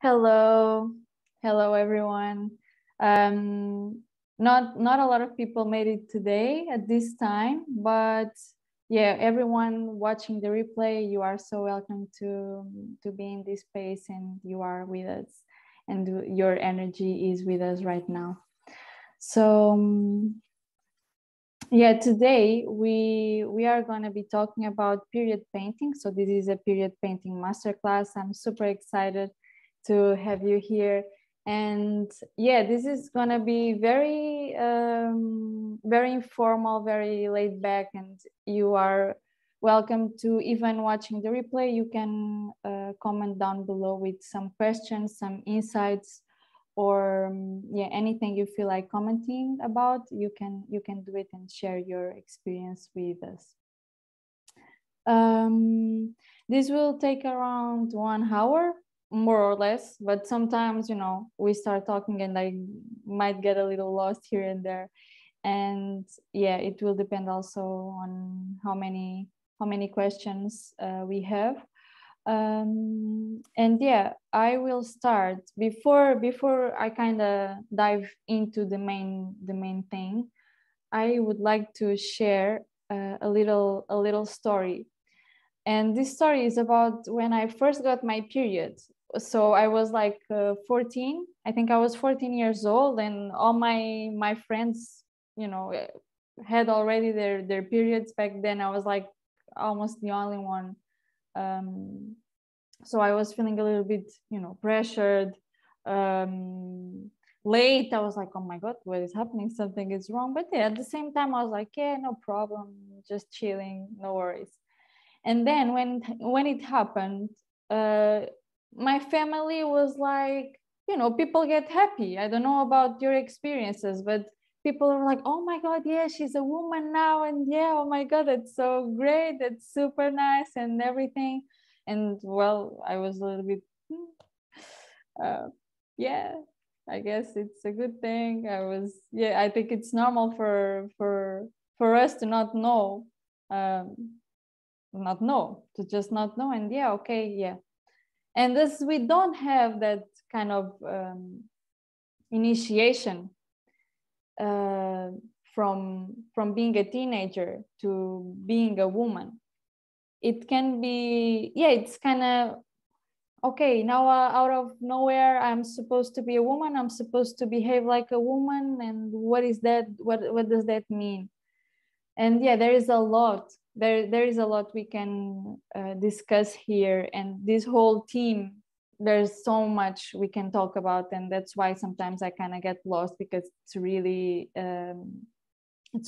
Hello, hello everyone. Not a lot of people made it today at this time, but yeah, everyone watching the replay, you are so welcome to be in this space, and you are with us, and your energy is with us right now. So yeah, today we are going to be talking about period painting. So this is a period painting masterclass. I'm super excited to have you here, and yeah, this is gonna be very very informal, very laid back, and you are welcome to, even watching the replay, you can comment down below with some questions, some insights, or yeah, anything you feel like commenting about, you can do it and share your experience with us. This will take around 1 hour, more or less, but sometimes, you know, we start talking and I might get a little lost here and there, and yeah, it will depend also on how many questions we have, and yeah, I will start before I kind of dive into the main thing. I would like to share a little story, and this story is about when I first got my period. So I was like 14, I think I was 14 years old, and all my friends, you know, had already their periods back then. I was like almost the only one. So I was feeling a little bit, you know, pressured, late. I was like, oh my God, what is happening? Something is wrong. But yeah, at the same time, I was like, yeah, no problem. Just chilling, no worries. And then when it happened, my family was like, you know, people get happy. I don't know about your experiences, but people are like, oh my God, yeah, she's a woman now. And yeah, oh my God, that's so great. That's super nice and everything. And well, I was a little bit, yeah, I guess it's a good thing. Yeah, I think it's normal for us to not know, to just not know. And yeah, okay, yeah. And as we don't have that kind of initiation from being a teenager to being a woman, it can be, yeah, it's kind of, okay, now out of nowhere, I'm supposed to be a woman, I'm supposed to behave like a woman, and what is that, what does that mean? And yeah, there is a lot. There is a lot we can discuss here, and this whole team, there's so much we can talk about, and that's why sometimes I kind of get lost, because it's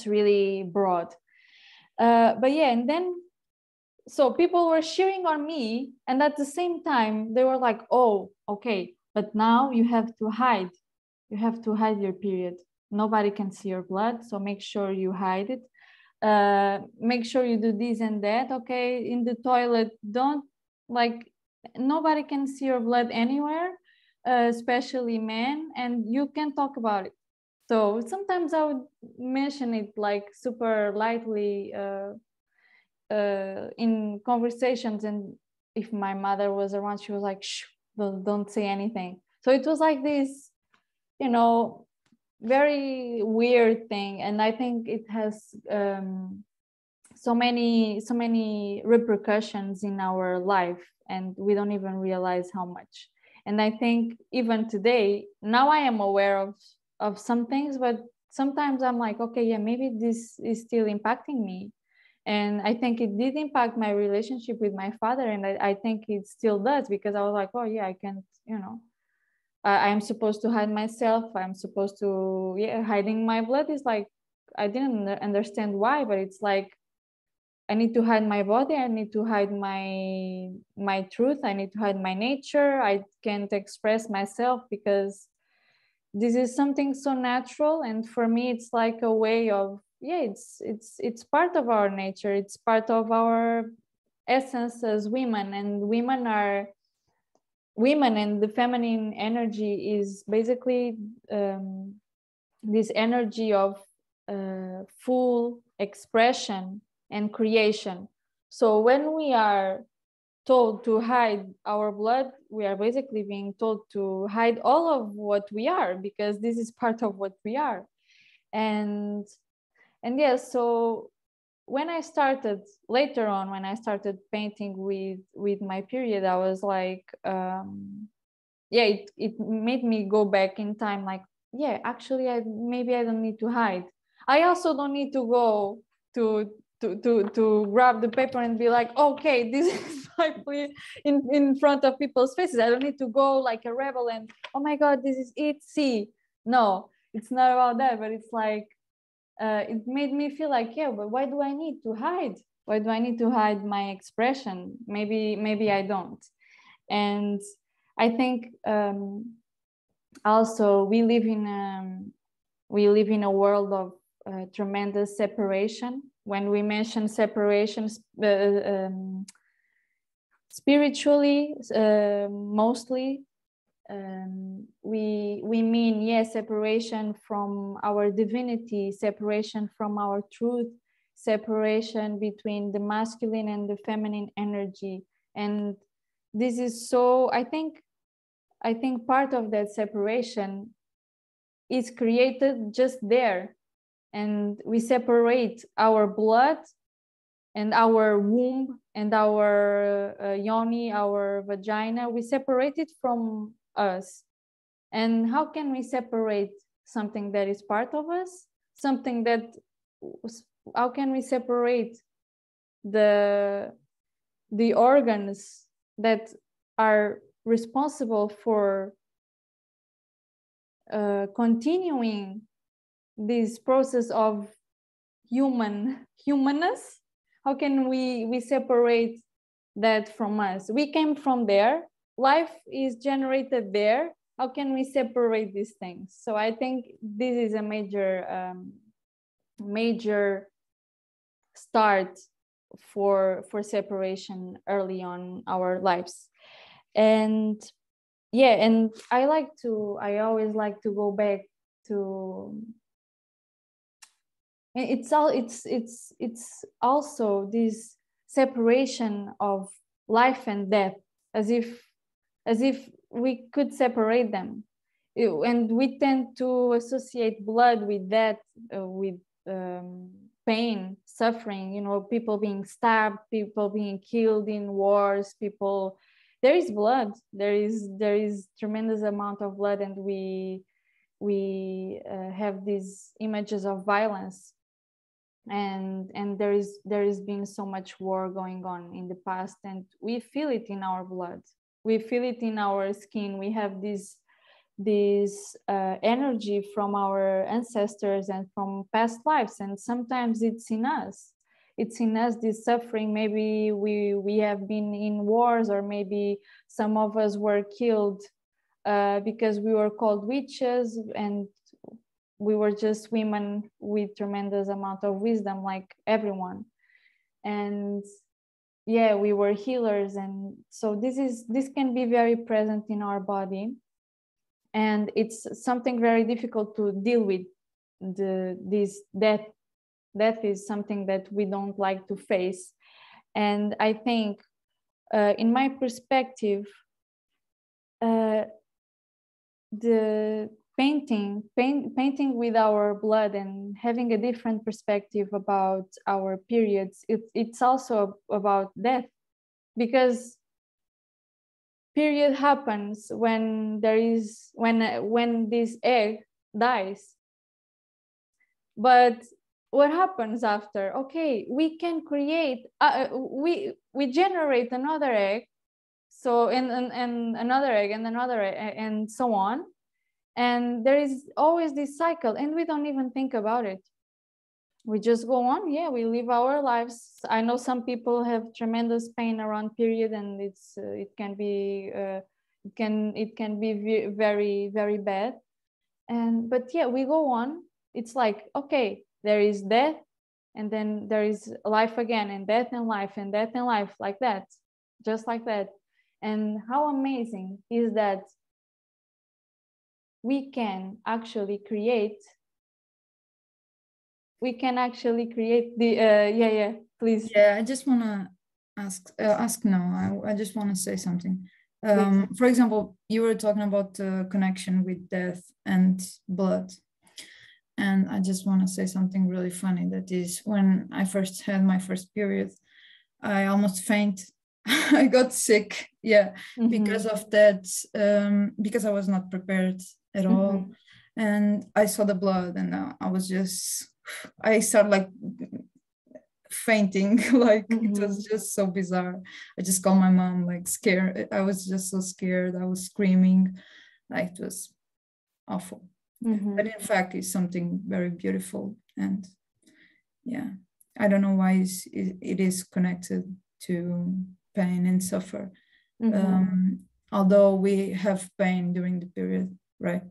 really broad. But yeah, and then, so people were cheering on me, and at the same time, they were like, oh, okay, but now you have to hide your period. Nobody can see your blood, so make sure you hide it. Make sure you do this and that, okay, in the toilet, don't, like, nobody can see your blood anywhere, especially men, and you can talk about it. So sometimes I would mention it like super lightly in conversations, and if my mother was around, she was like, shh, don't say anything. So it was like this, you know, very weird thing, and I think it has so many repercussions in our life, and we don't even realize how much. And I think even today, now I am aware of some things, but sometimes I'm like, okay, yeah, maybe this is still impacting me, and I think it did impact my relationship with my father, and I think it still does, because I was like, oh yeah, I can't, you know, I'm supposed to hide myself. I'm supposed to, yeah, hiding my blood is like, I didn't understand why, but it's like, I need to hide my body. I need to hide my truth. I need to hide my nature. I can't express myself because this is something so natural. And for me, it's like a way of, yeah, it's part of our nature. It's part of our essence as women, and women are, women and the feminine energy is basically this energy of full expression and creation. So when we are told to hide our blood, we are basically being told to hide all of what we are, because this is part of what we are. And yeah, so when I started later on, when I started painting with my period, I was like, yeah, it made me go back in time. Like, yeah, actually, maybe I don't need to hide. I also don't need to go to grab the paper and be like, okay, this is my plea in front of people's faces. I don't need to go like a rebel and, oh my God, this is it. See, no, it's not about that, but it's like, it made me feel like, yeah, but why do I need to hide? Why do I need to hide my expression? Maybe I don't. And I think also we live in a world of tremendous separation. When we mention separation, spiritually, mostly, we mean, yes, yeah, separation from our divinity, separation from our truth, separation between the masculine and the feminine energy. And this is so, I think part of that separation is created just there. And we separate our blood and our womb and our yoni, our vagina, we separate it from us. And how can we separate something that is part of us? Something that, how can we separate the organs that are responsible for continuing this process of humanness? How can we separate that from us? We came from there. Life is generated there. How can we separate these things? So I think this is a major start for separation early on our lives. And yeah, and I always like to go back to, it's also this separation of life and death, as if we could separate them. And we tend to associate blood with death, with pain, suffering, you know, people being stabbed, people being killed in wars, people, there is blood, there is tremendous amount of blood, and we have these images of violence. And there has been so much war going on in the past, and we feel it in our blood. We feel it in our skin. We have this energy from our ancestors and from past lives, and sometimes it's in us. It's in us, this suffering. Maybe we have been in wars, or maybe some of us were killed because we were called witches, and we were just women with tremendous amount of wisdom, like everyone. And yeah, we were healers. And so this can be very present in our body. And it's something very difficult to deal with. This death is something that we don't like to face. And I think in my perspective, the painting with our blood and having a different perspective about our periods, it's also about death, because period happens when this egg dies. But what happens after? Okay, we can create, we generate another egg, so and another egg and another egg, and so on. And there is always this cycle, and we don't even think about it. We just go on. Yeah, we live our lives. I know some people have tremendous pain around period, and it can be very, very bad. But yeah, we go on. It's like, okay, there is death, and then there is life again, and death and life, and death and life, like that, just like that. And how amazing is that? We can actually create the, yeah, please. Yeah, I just want to ask now. I just want to say something. For example, you were talking about connection with death and blood. And I just want to say something really funny. That is, when I first had my first period, I almost fainted. I got sick, yeah, because of that, because I was not prepared at all. And I saw the blood and I was just, I started like fainting, like it was just so bizarre. I just called my mom, like scared. I was just so scared. I was screaming, like it was awful. But in fact, it's something very beautiful. And yeah, I don't know why it is connected to pain and suffer. Although we have pain during the period, right?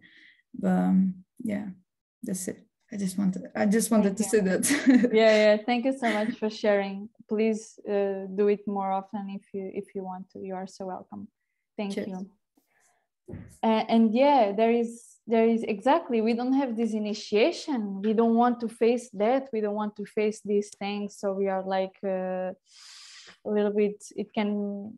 But yeah, that's it. I just wanted to say that. Yeah, yeah. Thank you so much for sharing. Please do it more often if you want to. You are so welcome. Thank you. And yeah, there is exactly. We don't have this initiation. We don't want to face that. We don't want to face these things. So we are like a little bit. It can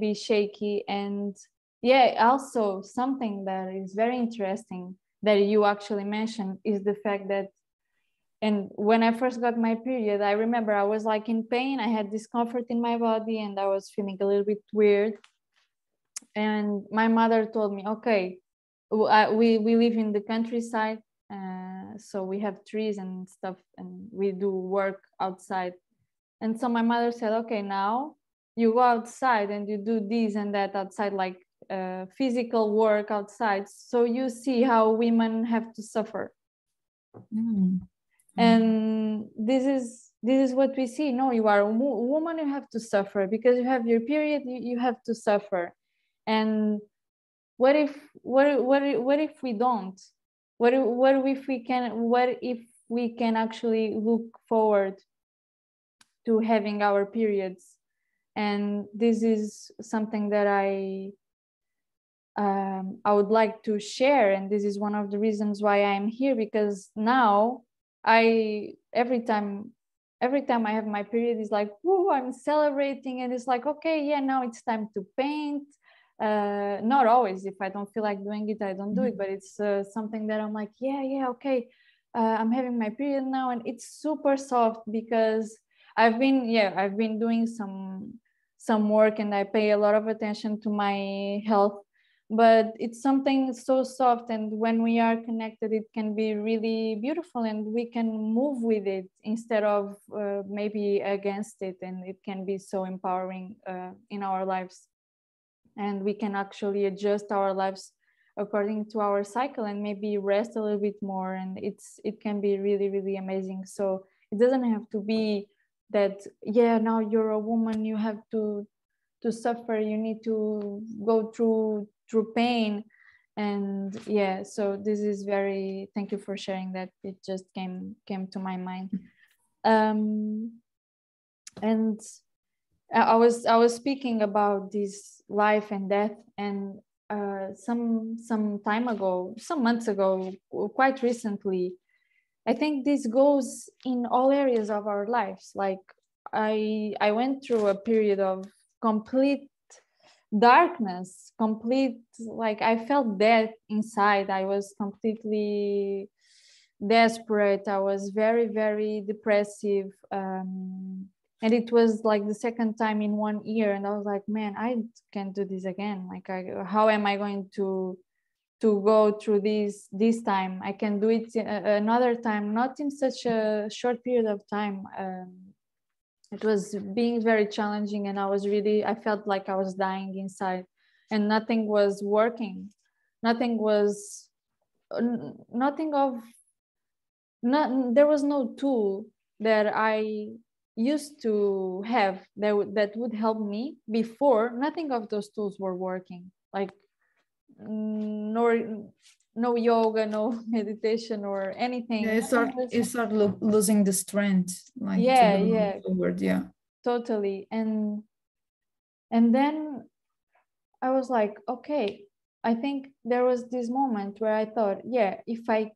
be shaky. And yeah, also something that is very interesting that you actually mentioned is the fact that, and when I first got my period, I remember I was like in pain, I had discomfort in my body and I was feeling a little bit weird. And my mother told me, okay, we live in the countryside, so we have trees and stuff and we do work outside. And so my mother said, okay, now you go outside and you do this and that outside, like physical work outside, so you see how women have to suffer. And this is what we see. No, you are a woman, you have to suffer because you have your period, you have to suffer. And what if we don't? What if we can actually look forward to having our periods? And this is something that I would like to share, and this is one of the reasons why I'm here, because now every time I have my period is like, woo, I'm celebrating, and it's like, okay, yeah, now it's time to paint. Not always, if I don't feel like doing it, I don't do it, but it's something that I'm like, yeah, okay, I'm having my period now, and it's super soft because I've been doing some work and I pay a lot of attention to my health. But it's something so soft, and when we are connected, it can be really beautiful, and we can move with it instead of maybe against it, and it can be so empowering in our lives. And we can actually adjust our lives according to our cycle and maybe rest a little bit more, and it can be really, really amazing. So it doesn't have to be that, yeah, now you're a woman, you have to suffer, you need to go through pain. And yeah, so this is very, thank you for sharing that. It just came to my mind. And I was speaking about this life and death, and some months ago, quite recently, I think this goes in all areas of our lives. Like I went through a period of complete darkness, complete, like I felt dead inside. I was completely desperate. I was very, very depressive. And it was like the second time in 1 year. And I was like, man, I can't do this again. Like, how am I going to go through this time? I can do it another time, not in such a short period of time. It was being very challenging, and I felt like I was dying inside, and nothing was working. There was no tool that I used to have that would help me before. Nothing of those tools were working, like no yoga, no meditation or anything. Yeah, you start losing the strength, like forward, yeah, totally. And then I was like, okay, I think there was this moment where I thought, yeah, if I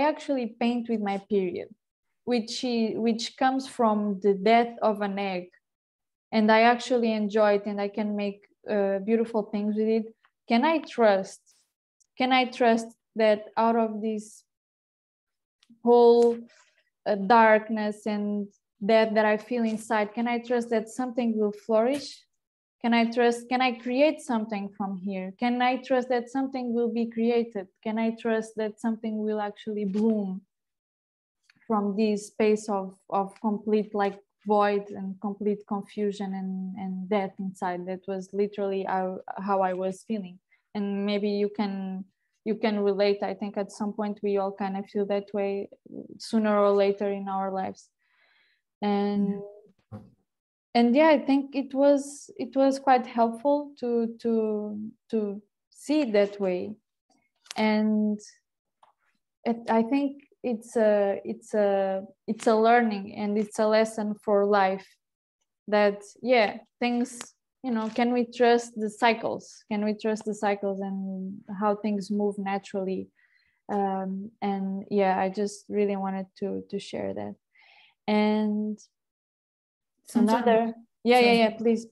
actually paint with my period, which comes from the death of an egg, and I actually enjoy it and I can make beautiful things with it, can I trust that out of this whole darkness and death that I feel inside, can I trust that something will flourish? Can I create something from here? Can I trust that something will be created? Can I trust that something will actually bloom from this space of complete like void and complete confusion and death inside? That was literally how I was feeling. And maybe you can relate. I think at some point we all kind of feel that way sooner or later in our lives. And yeah, I think it was quite helpful to see it that way, and I think it's a learning and it's a lesson for life. That yeah, things, you know, can we trust the cycles? Can we trust the cycles and how things move naturally? And yeah, I just really wanted to share that. And another, yeah, please.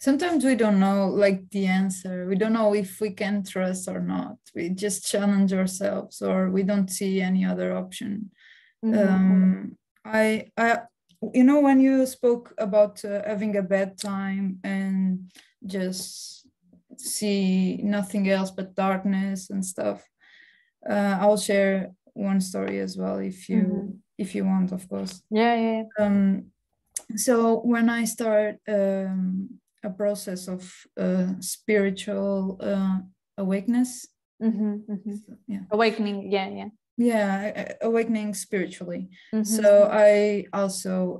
Sometimes we don't know like the answer. We don't know if we can trust or not. We just challenge ourselves, or we don't see any other option. Mm-hmm. I you know, when you spoke about having a bad time and just see nothing else but darkness and stuff, I'll share one story as well if you want, of course. Yeah. So when I start a process of spiritual awakeness, awakening, awakening spiritually. Mm-hmm. So I also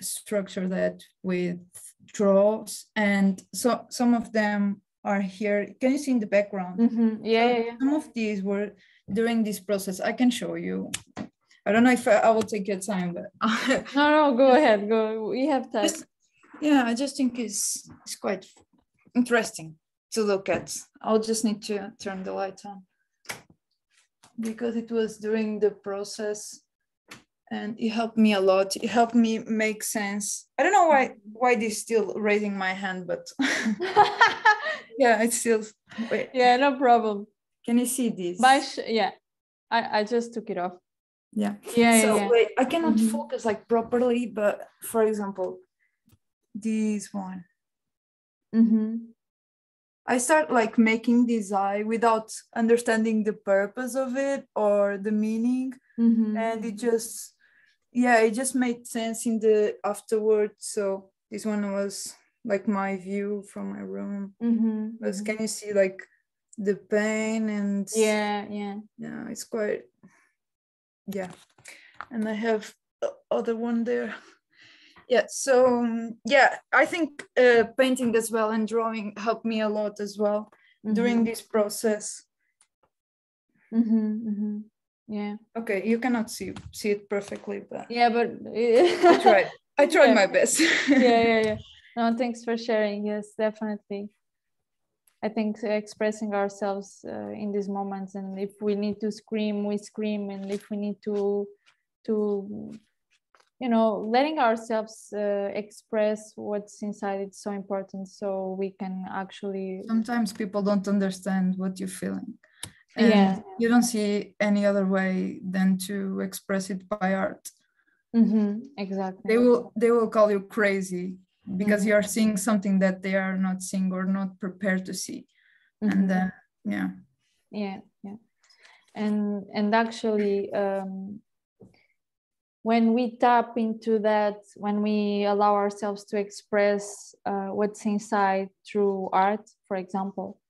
structure that with draws, and so some of them are here. Can you see in the background? Mm-hmm. Yeah. Some of these were during this process. I can show you. I don't know if I will take your time, but no, go ahead. Go. We have time. I just think it's quite interesting to look at. I'll just need to turn the light on because it was during the process, and it helped me a lot. It helped me make sense. I don't know why this is still raising my hand, but yeah, it's still. Wait. Yeah, no problem. Can you see this? I just took it off. Yeah. So yeah. Wait, I cannot focus like properly, but for example, this one. Mm-hmm. I start like making this eye without understanding the purpose of it or the meaning, and it just made sense in the afterward. So this one was like my view from my room. Mm-hmm. Because can you see like the pain and yeah, it's quite. Yeah, and I have other one there. Yeah, so yeah, I think painting as well and drawing helped me a lot as well during this process. Yeah. Okay, you cannot see it perfectly, but yeah, but I tried my best. Yeah. No, thanks for sharing. Yes, definitely. I think expressing ourselves in these moments, and if we need to scream, we scream, and if we need to, you know, letting ourselves express what's inside, it's so important, so we can actually. Sometimes people don't understand what you're feeling, and you don't see any other way than to express it by art. Mm-hmm. Exactly. They will call you crazy, because you are seeing something that they are not seeing or not prepared to see. And and actually when we tap into that, when we allow ourselves to express what's inside through art, for example,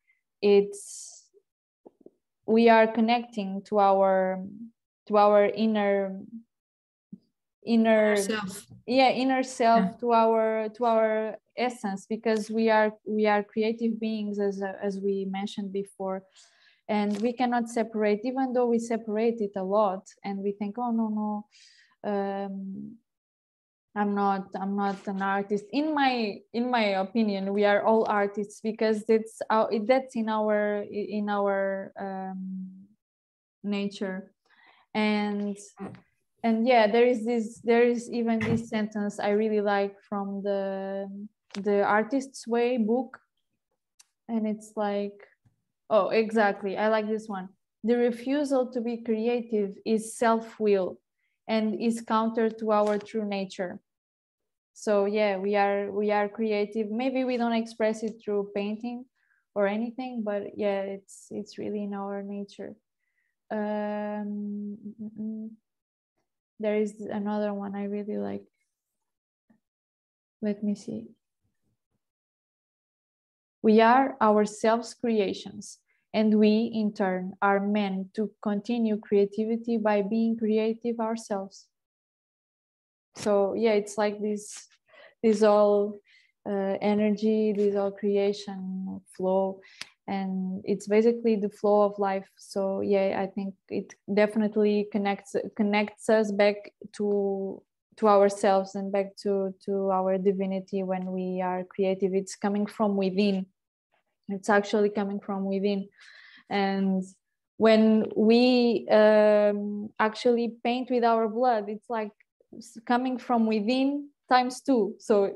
we are connecting to our inner self. To our essence, because we are creative beings, as we mentioned before, and we cannot separate, even though we separate it a lot, and we think, oh no, I'm not an artist. In my opinion, we are all artists, because that's in our nature, and. And yeah, there is even this sentence I really like from the Artist's Way book. And it's like, oh, exactly. I like this one. The refusal to be creative is self-will and is counter to our true nature. So yeah, we are creative. Maybe we don't express it through painting or anything, but yeah, it's really in our nature. There is another one I really like. Let me see. We are ourselves creations, and we in turn are meant to continue creativity by being creative ourselves. So yeah, it's like this all energy, this all creation flow, and it's basically the flow of life. So yeah, I think it definitely connects us back to ourselves and back to our divinity when we are creative. It's coming from within. It's actually coming from within. And when we actually paint with our blood, it's like coming from within ×2. So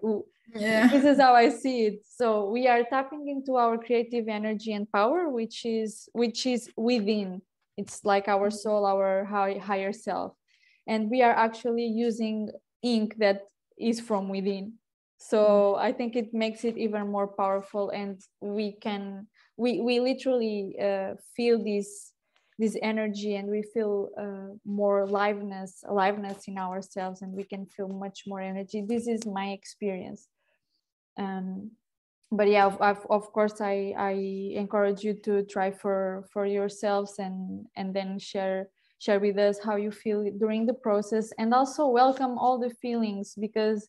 yeah, this is how I see it. So we are tapping into our creative energy and power, which is within. It's like our soul, our higher self. And we are actually using ink that is from within. So I think it makes it even more powerful, and we literally feel this energy, and we feel more aliveness in ourselves, and we can feel much more energy. This is my experience. But yeah, of course, I encourage you to try for yourselves, and then share with us how you feel during the process, and also welcome all the feelings, because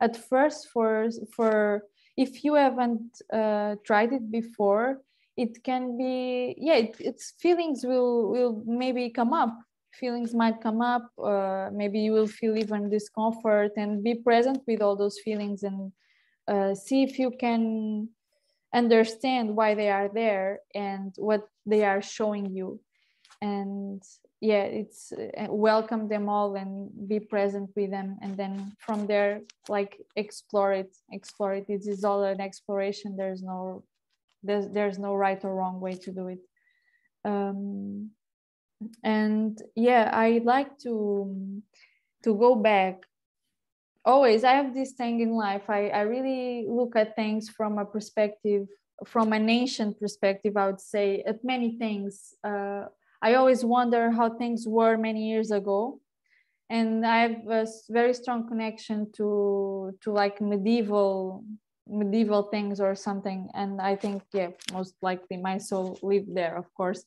at first, for if you haven't tried it before, it can be, yeah, it's feelings will maybe come up. Feelings might come up. Maybe you will feel even discomfort, and be present with all those feelings, and see if you can understand why they are there and what they are showing you. And yeah, it's welcome them all and be present with them. And then from there, like, explore it. This is all an exploration. There's no right or wrong way to do it. And yeah, I like to go back. Always, I have this thing in life. I really look at things from a perspective, from an ancient perspective, I would say, at many things. I always wonder how things were many years ago. And I have a very strong connection to like medieval things or something. And I think, yeah, most likely my soul lived there, of course.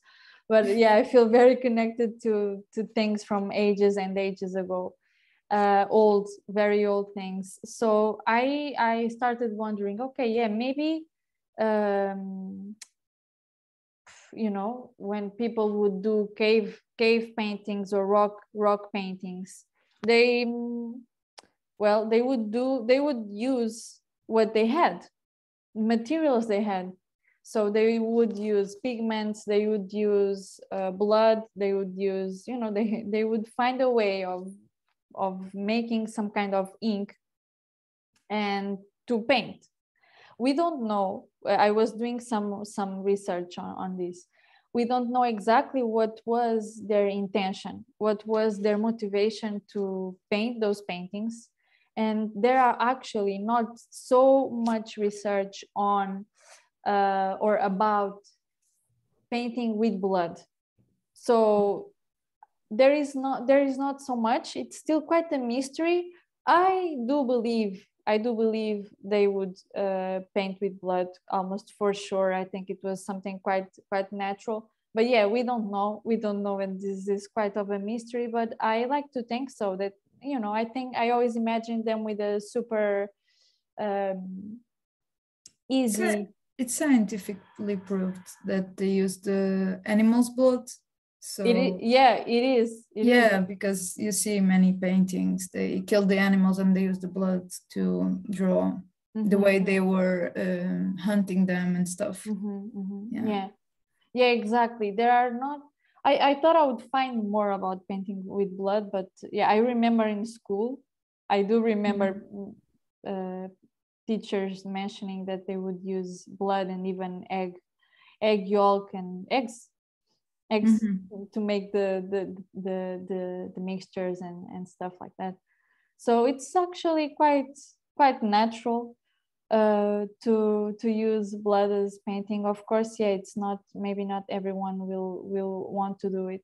But yeah, I feel very connected to things from ages and ages ago, very old things. So I started wondering, okay, yeah, maybe, you know, when people would do cave paintings or rock paintings, they would use what they had, materials they had. So they would use pigments, they would use blood, they would use, you know, they would find a way of making some kind of ink and to paint. We don't know. I was doing some research on this. We don't know exactly what was their intention, what was their motivation to paint those paintings. And there are actually not so much research on or about painting with blood. So there is not so much. It's still quite a mystery. I do believe they would paint with blood almost for sure. I think it was something quite natural. But yeah, we don't know, and this is quite of a mystery. But I like to think so, that, you know, I think I always imagine them with a super easy. It's scientifically proved that they use the animal's blood. So it is, because you see many paintings, they kill the animals and they use the blood to draw the way they were hunting them and stuff. Yeah, exactly. There are not, I thought I would find more about painting with blood, but yeah, I remember in school, I do remember teachers mentioning that they would use blood and even egg yolk and eggs to make the mixtures and stuff like that. So it's actually quite natural to use blood as painting. Of course, yeah, it's not, maybe not everyone will want to do it,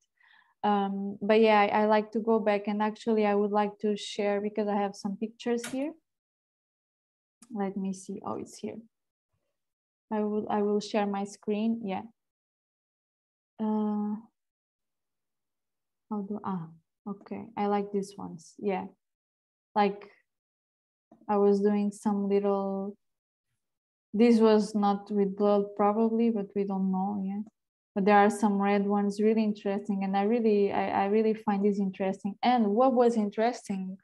but yeah, I like to go back, and actually I would like to share, because I have some pictures here. Let me see. Oh, it's here. I will share my screen. Yeah. Okay, I like these ones. Yeah, like I was doing some little, this was not with blood probably, but we don't know. Yeah, but there are some red ones, really interesting, and I really find this interesting. And what was interesting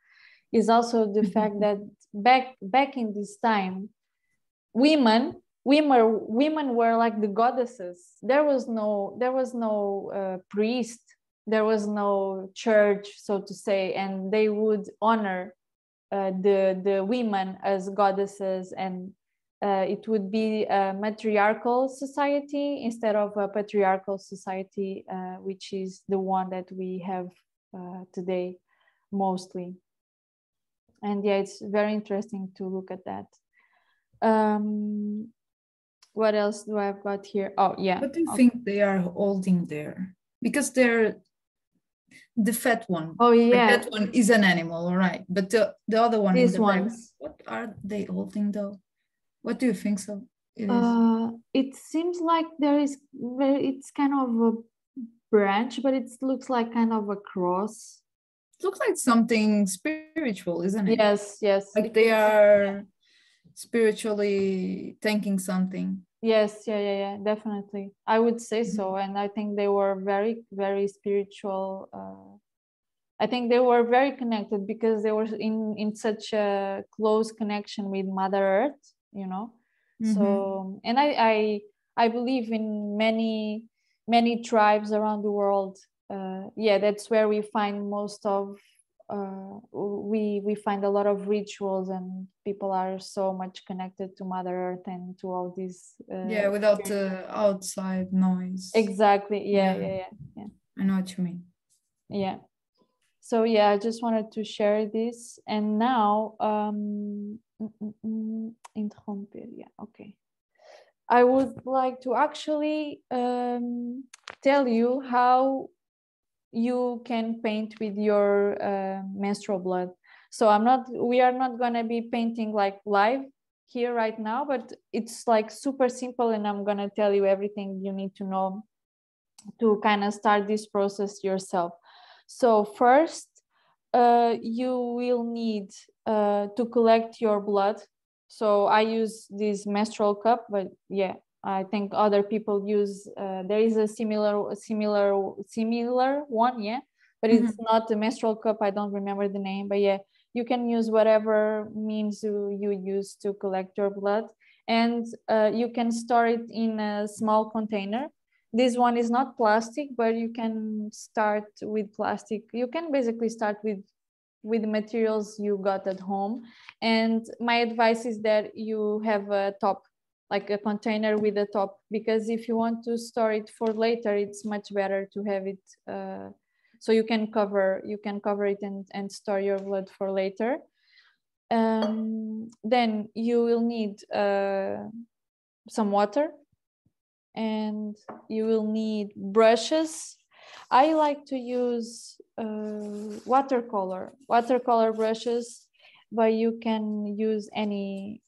is also the fact that back in this time, women were like the goddesses. There was no priest, there was no church, so to say, and they would honor the women as goddesses, and it would be a matriarchal society instead of a patriarchal society, which is the one that we have today mostly. And yeah, it's very interesting to look at that. What else do I've got here? Oh yeah. What do you think they are holding there? Because they're the fat one. Oh yeah. The fat one is an animal, all right. But the other one is what are they holding though? What do you think so? It is? It seems like there is, it's kind of a branch, but it looks like kind of a cross. It looks like something spiritual, isn't it? Yes, yes. Like they are spiritually thanking something. Yes, yeah, definitely. I would say so. And I think they were very, very spiritual. I think they were very connected because they were in such a close connection with Mother Earth, you know. So, and I believe in many tribes around the world. Yeah, that's where we find most of, we find a lot of rituals, and people are so much connected to Mother Earth and to all these. Yeah, without the outside noise. Exactly. Yeah. I know what you mean. Yeah. So yeah, I just wanted to share this, and now yeah, okay. I would like to actually tell you how you can paint with your menstrual blood. So we are not gonna be painting like live here right now, but it's like super simple, and I'm gonna tell you everything you need to know to kind of start this process yourself. So first, you will need to collect your blood. So I use this menstrual cup, but yeah, I think other people use, there is a similar one, yeah, but it's not a menstrual cup. I don't remember the name, but yeah, you can use whatever means you use to collect your blood, and you can store it in a small container. This one is not plastic, but you can start with plastic. You can basically start with the materials you got at home. And my advice is that you have a top, like a container with a top, because if you want to store it for later, it's much better to have it so you can cover it and store your blood for later. Then you will need some water, and you will need brushes. I like to use watercolor brushes, but you can use any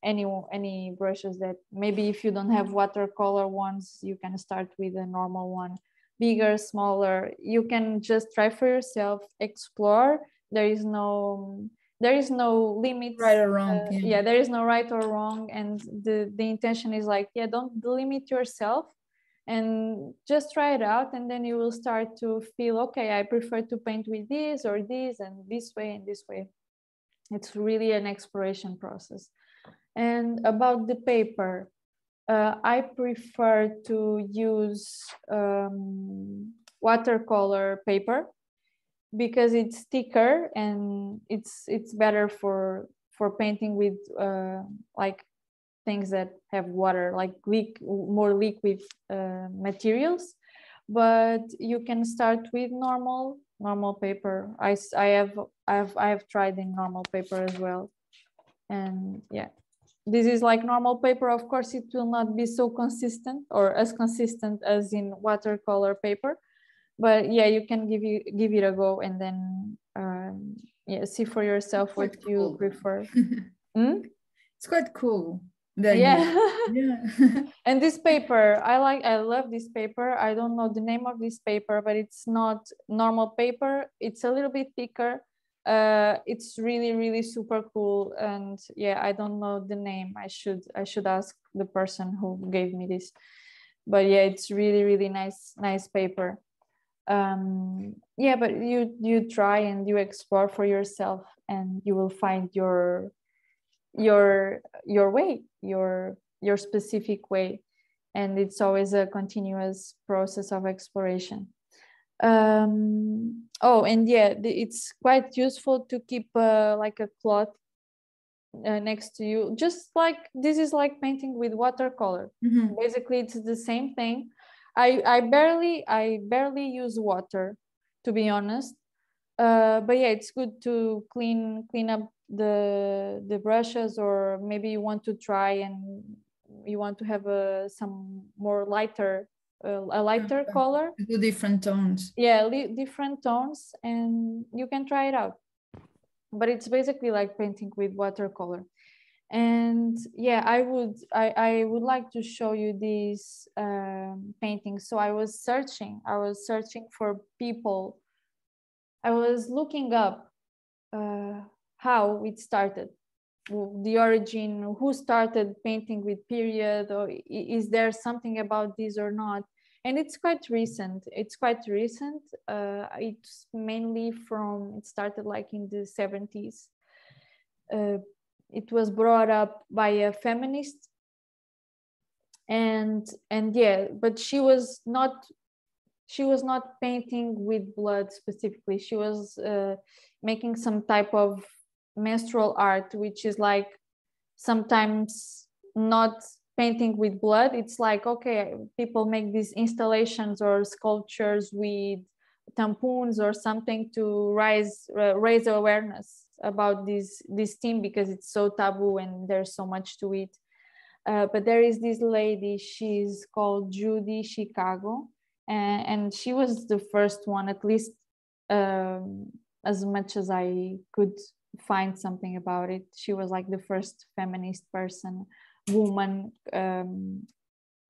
brushes that, maybe if you don't have watercolor ones, you can start with a normal one, bigger, smaller. You can just try for yourself, explore. There is no limit, right or wrong. Yeah, there is no right or wrong, and the intention is like, yeah, don't limit yourself and just try it out, and then you will start to feel, okay, I prefer to paint with this or this and this way and this way. It's really an exploration process. And about the paper, I prefer to use watercolor paper because it's thicker and it's better for painting with like things that have water, like more liquid materials. But you can start with normal paper. I have tried in normal paper as well, and yeah, this is like normal paper. Of course, it will not be so consistent or as consistent as in watercolor paper, but yeah, you can give it a go and then yeah, see for yourself what you prefer. Hmm? It's quite cool. Yeah, yeah. And this paper, I love this paper. I don't know the name of this paper, but it's not normal paper. It's a little bit thicker. It's really, really super cool. And yeah, I don't know the name. I should ask the person who gave me this. But yeah, it's really, really nice paper. Yeah, but you try and you explore for yourself, and you will find your way, your specific way, and it's always a continuous process of exploration. Oh, and yeah, it's quite useful to keep like a cloth next to you, just like this is like painting with watercolor. Mm-hmm. Basically, it's the same thing. I barely use water, to be honest. But yeah, it's good to clean up the brushes, or maybe you want to try and you want to have a lighter color. Different tones. Yeah, different tones, and you can try it out. But it's basically like painting with watercolor. And yeah, I would like to show you these paintings. So I was searching for people. I was looking up how it started, the origin, who started painting with period, or is there something about this or not? And it's quite recent. It's mainly it started like in the 70s. It was brought up by a feminist. And yeah, but she was not painting with blood specifically. She was making some type of menstrual art, which is like sometimes not painting with blood. It's like, okay, people make these installations or sculptures with tampons or something to raise awareness about this theme, because it's so taboo and there's so much to it. But there is this lady, she's called Judy Chicago. And she was the first one, at least as much as I could find something about it. She was like the first feminist woman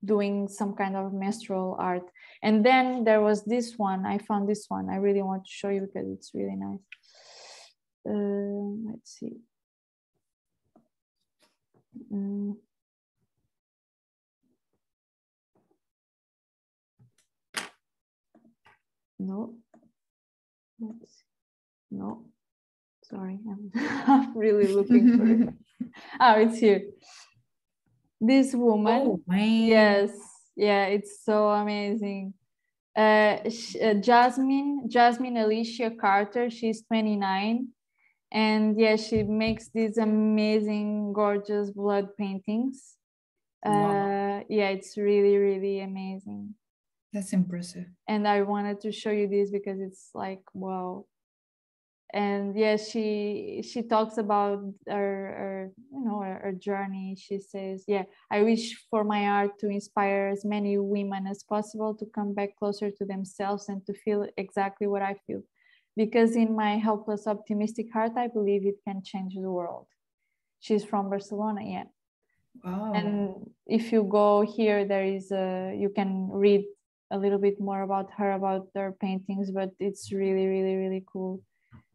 doing some kind of menstrual art. And then there was this one. I found this one. I really want to show you because it's really nice. Let's see. No, no, sorry, I'm really looking for it. Oh, it's here. This woman, oh, yes, yeah, it's so amazing. Jasmine Alicia Carter, she's 29. And yeah, she makes these amazing, gorgeous blood paintings. Wow. Yeah, it's really, really amazing. That's impressive. And I wanted to show you this because it's like, wow. And yeah, she talks about her journey. She says, yeah, I wish for my art to inspire as many women as possible to come back closer to themselves and to feel exactly what I feel. Because in my helpless, optimistic heart, I believe it can change the world. She's from Barcelona, yeah. Wow. And if you go here, you can read a little bit more about their paintings, but it's really, really, really cool.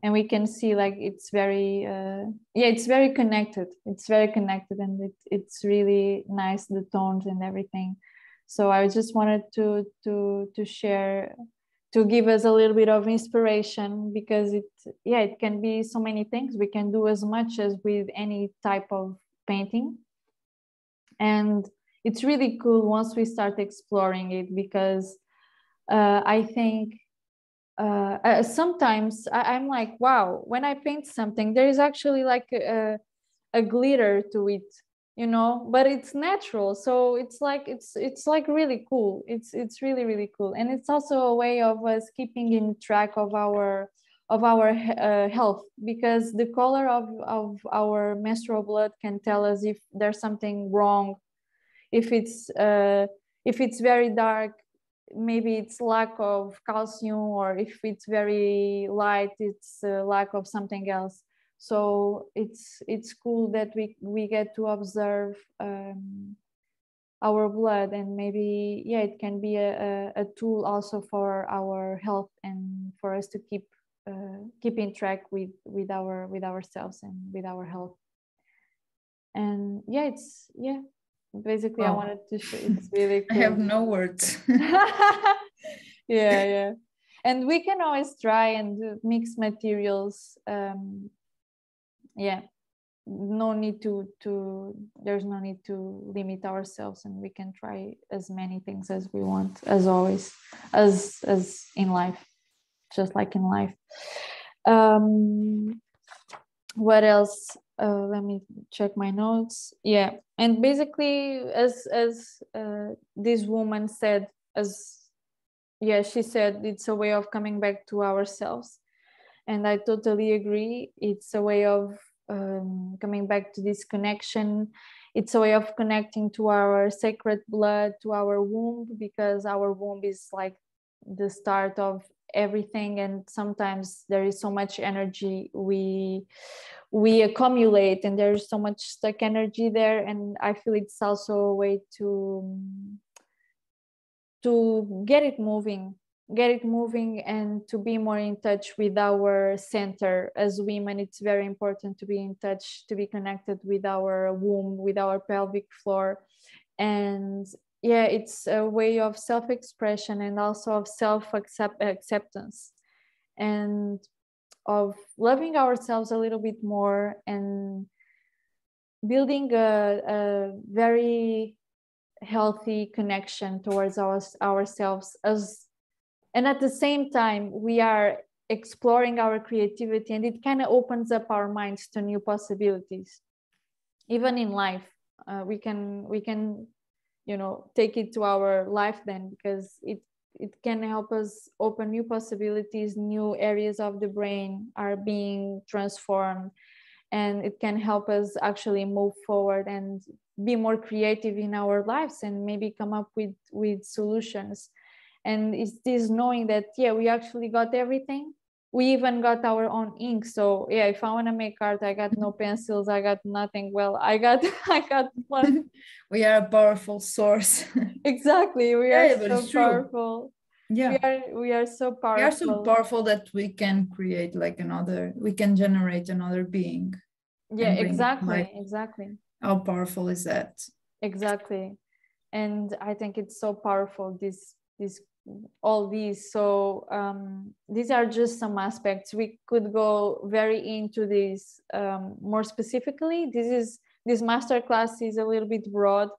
And we can see like it's very, yeah, it's very connected. It's very connected, and it's really nice, the tones and everything. So I just wanted to share, to give us a little bit of inspiration, because it can be so many things. We can do as much as with any type of painting. And it's really cool once we start exploring it, because I think sometimes I'm like, wow, when I paint something, there is actually like a glitter to it, you know, but it's natural. So it's like really cool. It's really, really cool. And it's also a way of us keeping in track of our health, because the color of our menstrual blood can tell us if there's something wrong. If it's very dark, maybe it's lack of calcium, or if it's very light, it's lack of something else. So it's cool that we get to observe our blood, and maybe, yeah, it can be a tool also for our health and for us to keep in track with ourselves and with our health. And yeah, it's, yeah, basically, wow. I wanted to show, it's really cool. I have no words. Yeah, yeah. And we can always try and mix materials. Yeah, no need to there's no need to limit ourselves, and we can try as many things as we want, as always, as in life, just like in life. What else? Let me check my notes. Yeah, and basically, as this woman said, she said, it's a way of coming back to ourselves, and I totally agree. It's a way of coming back to this connection. It's a way of connecting to our sacred blood, to our womb, because our womb is like the start of everything, and sometimes there is so much energy we accumulate, and there's so much stuck energy there. And I feel it's also a way to get it moving and to be more in touch with our center. As women, it's very important to be in touch, to be connected with our womb, with our pelvic floor. And yeah, it's a way of self-expression and also of self-acceptance and of loving ourselves a little bit more, and building a very healthy connection towards ourselves. And at the same time, we are exploring our creativity, and it kind of opens up our minds to new possibilities. Even in life, we can you know, take it to our life then, because it can help us open new possibilities. New areas of the brain are being transformed, and it can help us actually move forward and be more creative in our lives, and maybe come up with solutions. And it's this knowing that, yeah, we actually got everything. We even got our own ink. So yeah, if I want to make art, I got no pencils, I got nothing. Well, I got one. We are a powerful source. Exactly. We are so powerful. Yeah. We are so powerful. We are so powerful that we can create like we can generate another being. Yeah, exactly. How powerful is that? Exactly. And I think it's so powerful, all these. So these are just some aspects. We could go very into this more specifically. This masterclass is a little bit broad,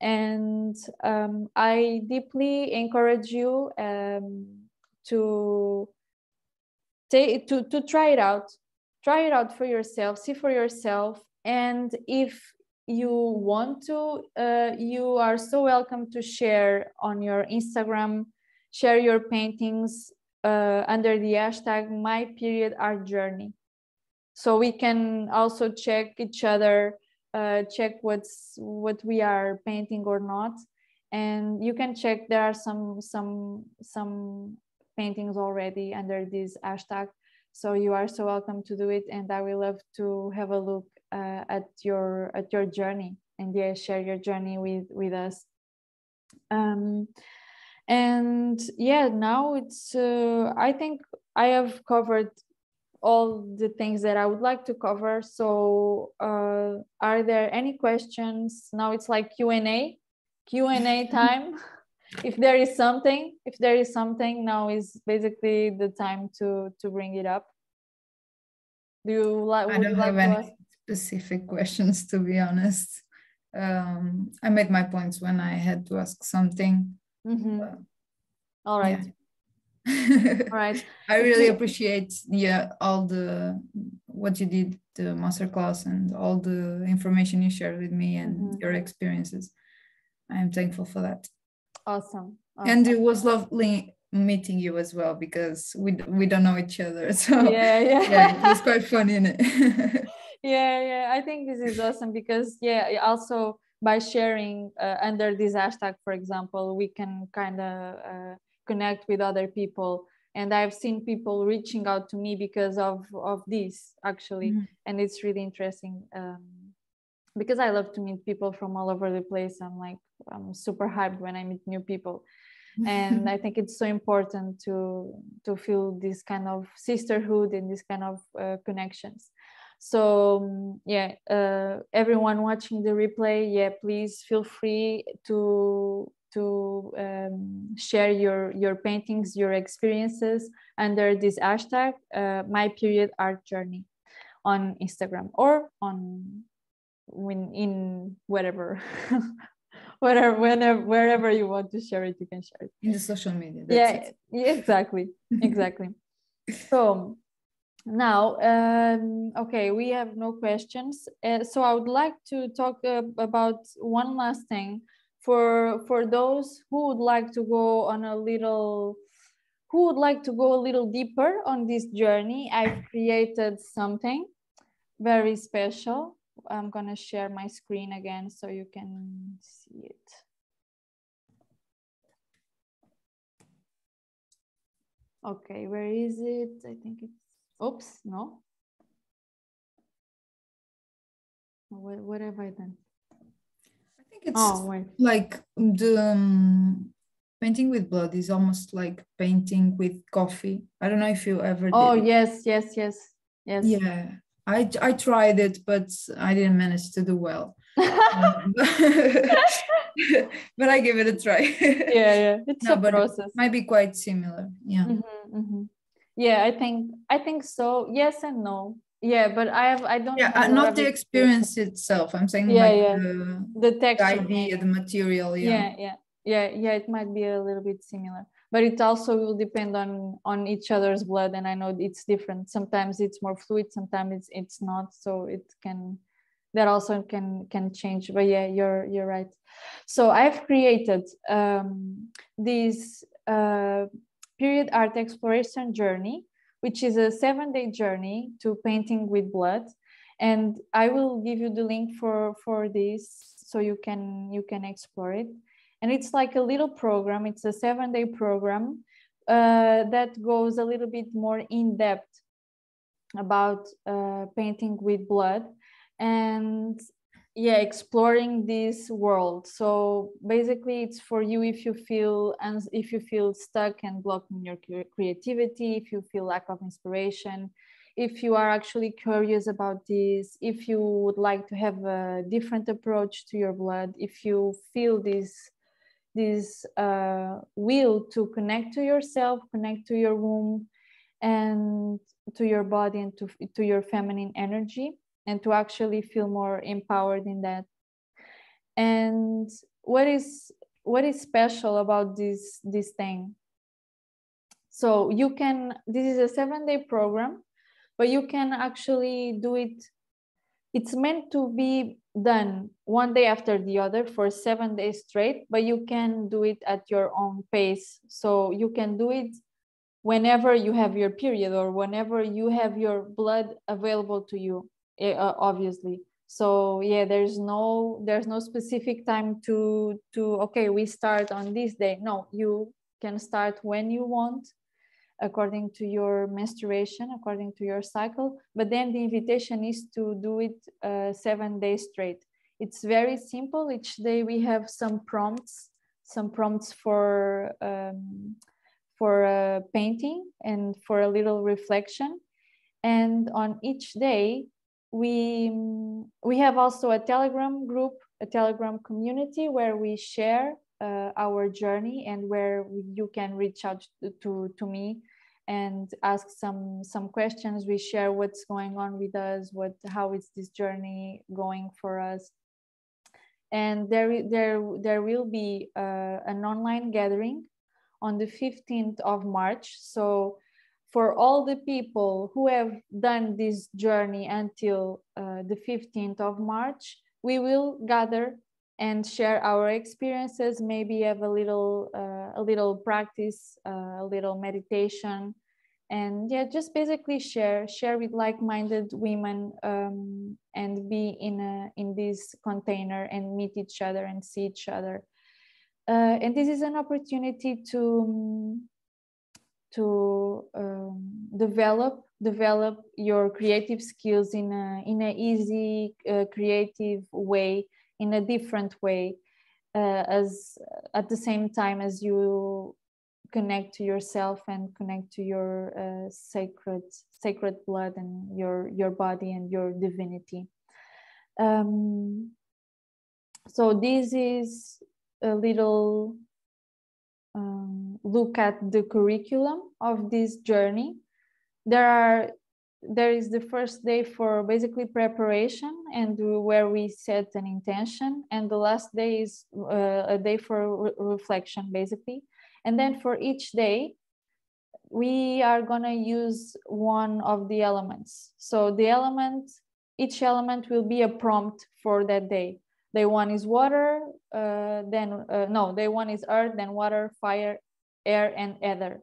and I deeply encourage you to try it out. Try it out for yourself, see for yourself. And if you want to, you are so welcome to share on your Instagram, share your paintings under the hashtag #MyPeriodArtJourney. So we can also check each other, check what we are painting or not. And you can check, there are some paintings already under this hashtag. So you are so welcome to do it, and I will love to have a look at your journey, and yeah, share your journey with us. And yeah, now it's I think I have covered all the things that I would like to cover. So are there any questions? Now it's like Q&A time. If there is something, now is basically the time to bring it up. Specific questions, to be honest. I made my points when I had to ask something. Mm-hmm. All right. Yeah. All right. I really appreciate all the what you did, the masterclass, and all the information you shared with me and your experiences. I am thankful for that. Awesome. And it was lovely meeting you as well, because we don't know each other, so yeah, it's quite fun, isn't it? Yeah, I think this is awesome, because also by sharing under this hashtag, for example, we can kind of connect with other people, and I've seen people reaching out to me because of this, actually. And it's really interesting, because I love to meet people from all over the place. I'm super hyped when I meet new people. And I think it's so important to feel this kind of sisterhood and this kind of connections. So everyone watching the replay, please feel free to share your paintings, your experiences under this hashtag, MyPeriodArtJourney, on Instagram or on wherever. Wherever you want to share it, you can share it in the social media. Exactly. So now, okay, we have no questions, so I would like to talk about one last thing for those who would like to go a little deeper on this journey. I've created something very special. I'm gonna share my screen again so you can see it. Okay, where is it? I think it's, oops, no. What have I done? I think it's like the painting with blood is almost like painting with coffee. I don't know if you ever did. Oh, yes. Yeah. I tried it, but I didn't manage to do well. But I gave it a try. Yeah. It's a process. It might be quite similar. Yeah. Yeah, I think so. Yes and no. Yeah, but I don't. Yeah, not the experience itself. I'm saying the texture, the idea, the material. Yeah. It might be a little bit similar, but it also will depend on each other's blood. And I know it's different. Sometimes it's more fluid, sometimes it's not. So that also can change. But yeah, you're right. So I've created this Period Art Exploration Journey, which is a 7-day journey to painting with blood. And I will give you the link for this, so you can explore it. And it's like a little program. It's a 7-day program that goes a little bit more in depth about painting with blood and exploring this world. So basically, it's for you if you feel stuck and blocked in your creativity, if you feel lack of inspiration, if you are actually curious about this, if you would like to have a different approach to your blood, if you feel this will to connect to yourself, connect to your womb and to your body and to your feminine energy, and to actually feel more empowered in that. And what is special about this thing? So this is a 7-day program, but you can actually do it. It's meant to be done one day after the other for 7 days straight, but you can do it at your own pace. So you can do it whenever you have your period or whenever you have your blood available to you, obviously. So there's no specific time to we start on this day. No, you can start when you want, according to your menstruation, according to your cycle. But then the invitation is to do it 7 days straight. It's very simple. Each day we have some prompts for painting and for a little reflection. And on each day, we have also a Telegram group, a Telegram community where we share our journey, and where you can reach out to me and ask some questions. We share what's going on with us, how is this journey going for us. And there will be an online gathering on the 15th of March. So for all the people who have done this journey until the 15th of March, we will gather and share our experiences, maybe have a little practice, a little meditation, and yeah, just basically share with like-minded women and be in this container and meet each other and see each other. And this is an opportunity to develop your creative skills in a easy, creative way, in a different way, as at the same time as you connect to yourself and connect to your sacred blood and your body and your divinity. So this is a little look at the curriculum of this journey. There is the first day for basically preparation and where we set an intention, and the last day is a day for reflection, basically. And then for each day, we are gonna use one of the elements. So each element will be a prompt for that day. Day one is water, day one is earth, then water, fire, air, and ether.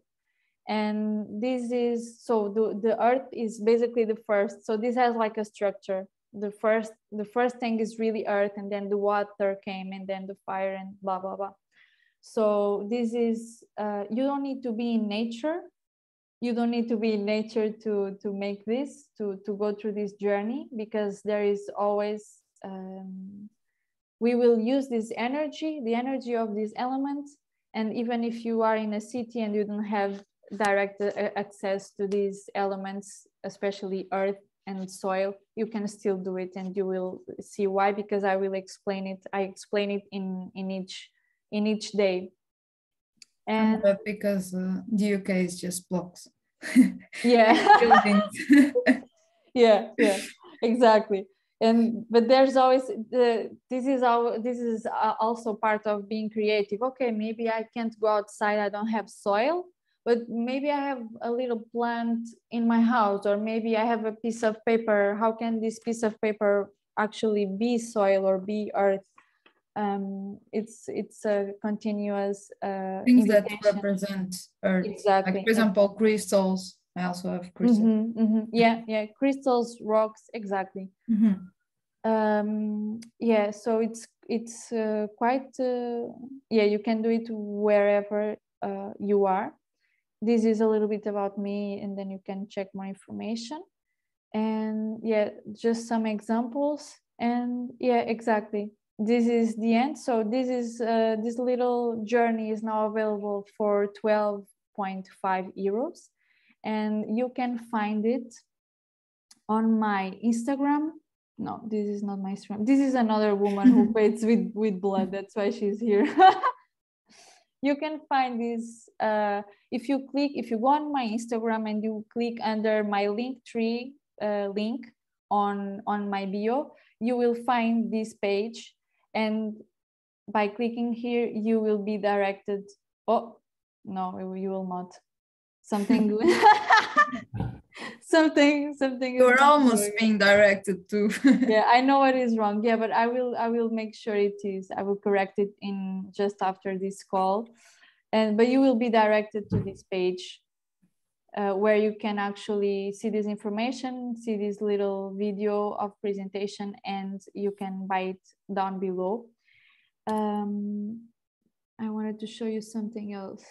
And this is, so the earth is basically the first. So this has like a structure. The first thing is really earth, and then the water came, and then the fire, and blah, blah, blah. So this is, you don't need to be in nature. You don't need to be in nature to make this, to go through this journey, because there is always, we will use this energy, the energy of these elements. And even if you are in a city and you don't have direct access to these elements, especially earth and soil, you can still do it, and you will see why, because I will explain it. I explain it in each day. And but because the UK is just blocks. Yeah. yeah, exactly. And but there's always this is also part of being creative. Okay, maybe I can't go outside, I don't have soil, but maybe I have a little plant in my house, or maybe I have a piece of paper. How can this piece of paper actually be soil or be earth? It's a continuous things invitation that represent earth. Exactly. Like, for example, crystals. I also have crystals. Mm-hmm, mm-hmm. Yeah, crystals, rocks, exactly. Mm-hmm. Yeah, so it's quite. You can do it wherever you are. This is a little bit about me, and then you can check my information. And yeah, just some examples. And yeah, exactly. This is the end. So this is this little journey is now available for 12.5 euros. And you can find it on my Instagram. No, this is not my Instagram. This is another woman who paints with blood. That's why she's here. You can find this if you go on my Instagram and you click under my Linktree link on my bio, you will find this page. And by clicking here, you will be directed. Oh, no, you will not. Something good. something you're almost being directed to. Yeah, I know what is wrong. Yeah, but I will make sure it is. I will correct it in just after this call. But you will be directed to this page where you can actually see this information, see this little video of presentation, and you can buy it down below. I wanted to show you something else.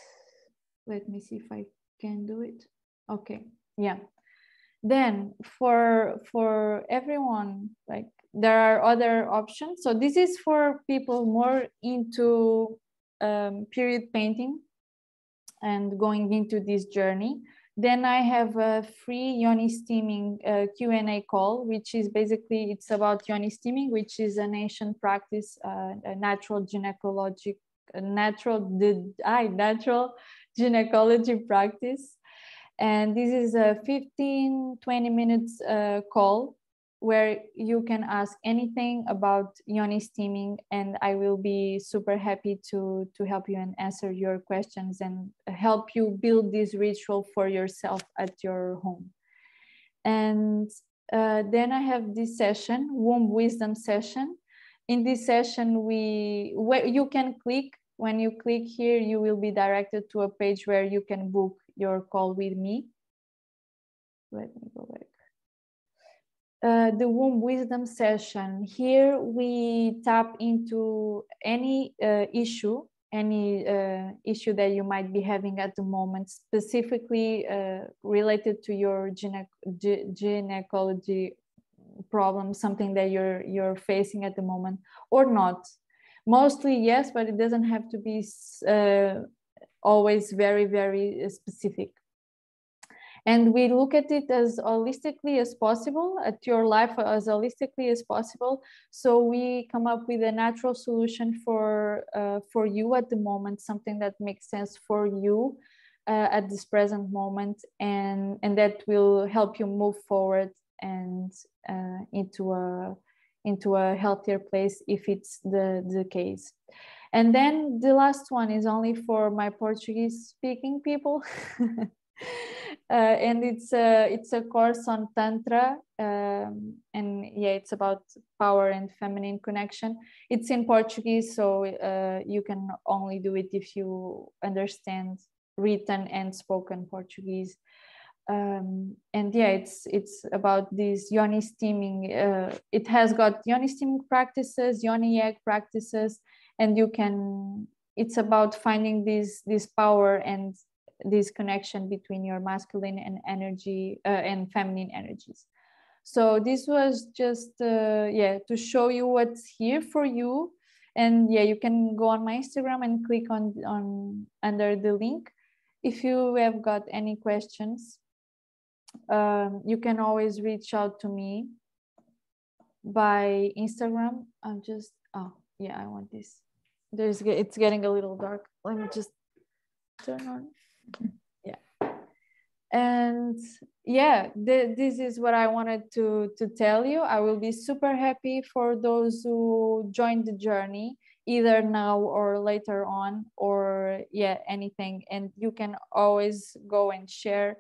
Let me see if I can do it. Okay, yeah. Then for everyone, like, there are other options. So this is for people more into period painting and going into this journey. Then I have a free Yoni steaming Q&A call, which is basically, it's about Yoni steaming, which is an ancient practice, a natural gynecologic, natural gynecology practice. And this is a 15-20 minutes call where you can ask anything about Yoni steaming, and I will be super happy to help you and answer your questions and help you build this ritual for yourself at your home. And then I have this session, Womb Wisdom session. In this session, you can click. When you click here, you will be directed to a page where you can book your call with me. Let me go back. The Womb Wisdom session. Here we tap into any issue that you might be having at the moment, specifically related to your gynecology problem, something that you're facing at the moment, or not. Mostly yes, but it doesn't have to be always very, very specific. And we look at it as holistically as possible, at your life as holistically as possible. So we come up with a natural solution for you at the moment, something that makes sense for you at this present moment, and that will help you move forward and into a healthier place if it's the case. And then the last one is only for my Portuguese speaking people. And it's a course on Tantra, and yeah, it's about power and feminine connection. It's in Portuguese, so you can only do it if you understand written and spoken Portuguese. And yeah, it's about this Yoni steaming. It has got Yoni steaming practices, Yoni egg practices, and you can. It's about finding this power and this connection between your masculine and energy and feminine energies. So this was just yeah, to show you what's here for you. And yeah, you can go on my Instagram and click on under the link. If you have got any questions, you can always reach out to me by Instagram. I'm just, oh yeah, I want this. It's getting a little dark. Let me just turn on. Yeah, and yeah, this is what I wanted to tell you. I will be super happy for those who join the journey, either now or later on, or yeah, anything. And you can always go and share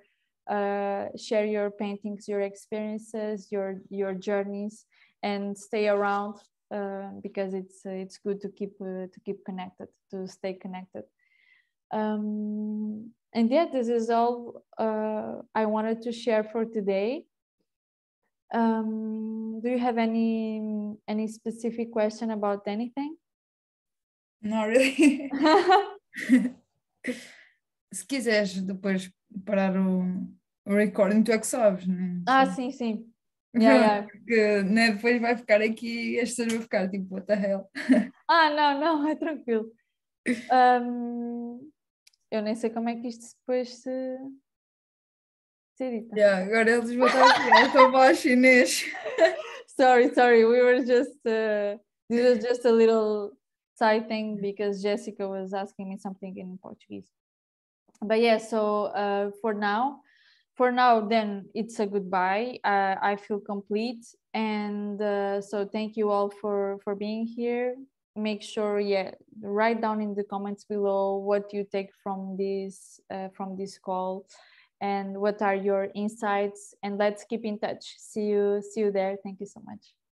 your paintings, your experiences, your journeys, and stay around because it's good to keep connected, to stay connected. And yeah, this is all I wanted to share for today. Do you have any specific question about anything? Not really. Se quiseres depois parar o recording, tu é que sabes, né? Ah, sim, sim. Yeah, yeah. Porque, né, depois vai ficar aqui, as pessoas vão ficar tipo, what the hell? Ah, não, não, é tranquilo. Eu nem sei como é que isto depois se edita. Yeah, agora eles vão estar aqui, estou a falar chinês. Sorry, we were just, this was just a little side thing because Jessica was asking me something in Portuguese. But yeah, so for now then it's a goodbye. I feel complete, and so thank you all for being here. Make sure, yeah, write down in the comments below what you take from this call, and what are your insights, and let's keep in touch. See you there. Thank you so much.